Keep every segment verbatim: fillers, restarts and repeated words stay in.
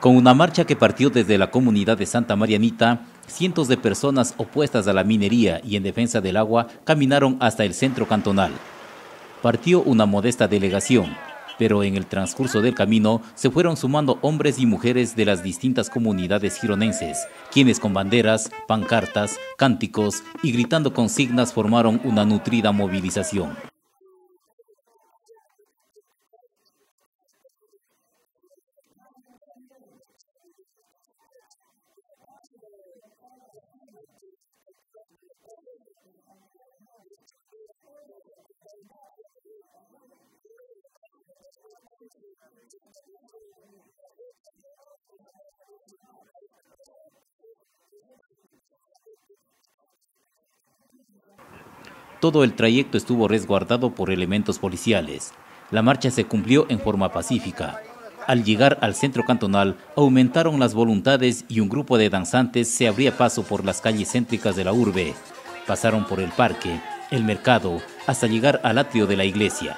Con una marcha que partió desde la comunidad de Santa Marianita, cientos de personas opuestas a la minería y en defensa del agua caminaron hasta el centro cantonal. Partió una modesta delegación, pero en el transcurso del camino se fueron sumando hombres y mujeres de las distintas comunidades gironenses, quienes con banderas, pancartas, cánticos y gritando consignas formaron una nutrida movilización. Todo el trayecto estuvo resguardado por elementos policiales. La marcha se cumplió en forma pacífica. Al llegar al centro cantonal, aumentaron las voluntades y un grupo de danzantes se abría paso por las calles céntricas de la urbe. Pasaron por el parque, el mercado, hasta llegar al atrio de la iglesia.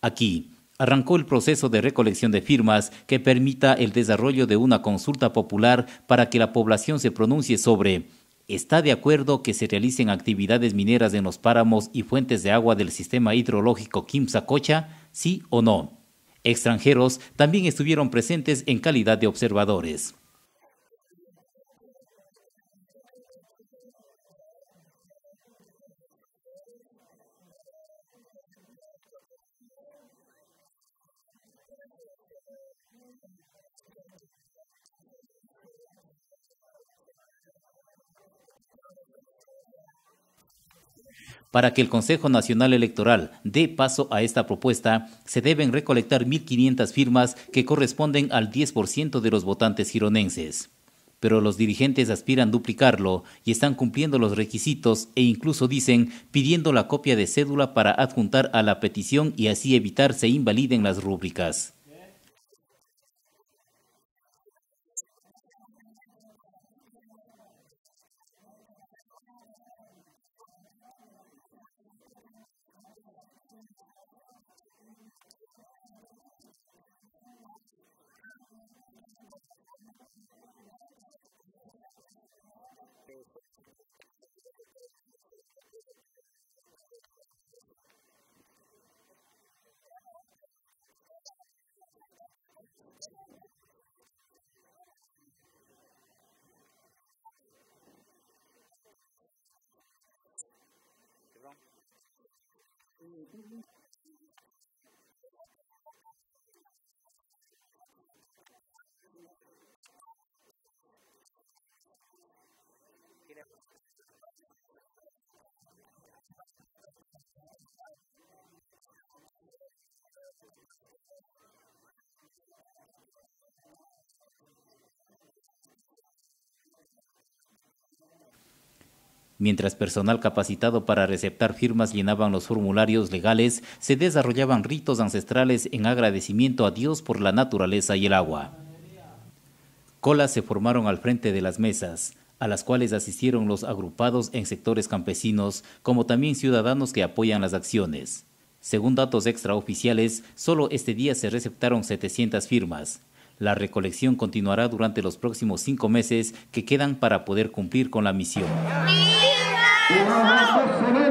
Aquí arrancó el proceso de recolección de firmas que permita el desarrollo de una consulta popular para que la población se pronuncie sobre: ¿está de acuerdo que se realicen actividades mineras en los páramos y fuentes de agua del sistema hidrológico Quimsacocha? ¿Sí o no? Extranjeros también estuvieron presentes en calidad de observadores. Para que el Consejo Nacional Electoral dé paso a esta propuesta, se deben recolectar mil quinientas firmas que corresponden al diez por ciento de los votantes gironenses. Pero los dirigentes aspiran duplicarlo y están cumpliendo los requisitos e incluso dicen pidiendo la copia de cédula para adjuntar a la petición y así evitar se invaliden las rúbricas. Mientras personal capacitado para receptar firmas llenaban los formularios legales, se desarrollaban ritos ancestrales en agradecimiento a Dios por la naturaleza y el agua. Colas se formaron al frente de las mesas, a las cuales asistieron los agrupados en sectores campesinos, como también ciudadanos que apoyan las acciones. Según datos extraoficiales, solo este día se receptaron setecientas firmas. La recolección continuará durante los próximos cinco meses que quedan para poder cumplir con la misión. ¡Viva!